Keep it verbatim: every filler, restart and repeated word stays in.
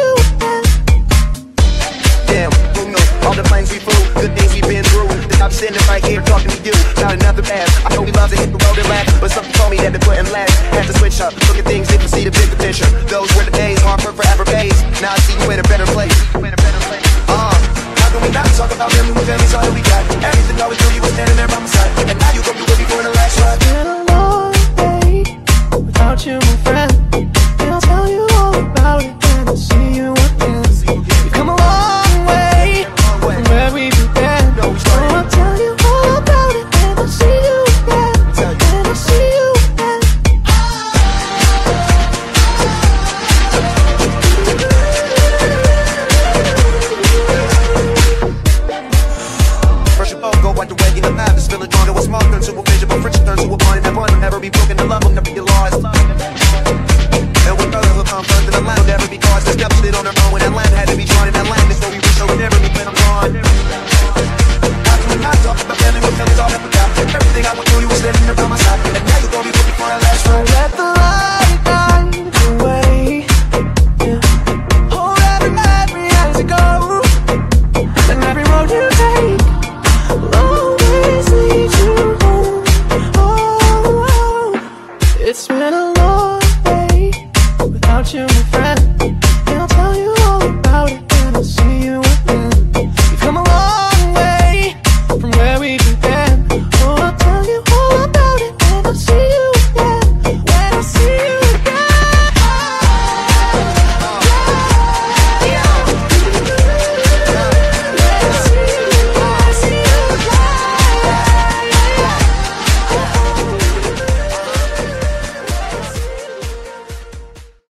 you again. Damn, who knows all the planes we flew, the things we've been through. I'm sitting right here talking to you, not another path. I know we love to hit the road and laugh, but something told me that it wouldn't last. Had to switch up, look at things, didn't see the bigger picture. Those were the days, hard work forever pays. Now I see you in a better place. Uh, how can we not talk about them? We're families, all that we got. Everything always knew you was standing there by my side, and now you gon' do it before the last ride. It's been a long day without you, my friend, and I'll tell you all about it when I see you again. You've come a long way from where we began. It's been a long day without you, my friend.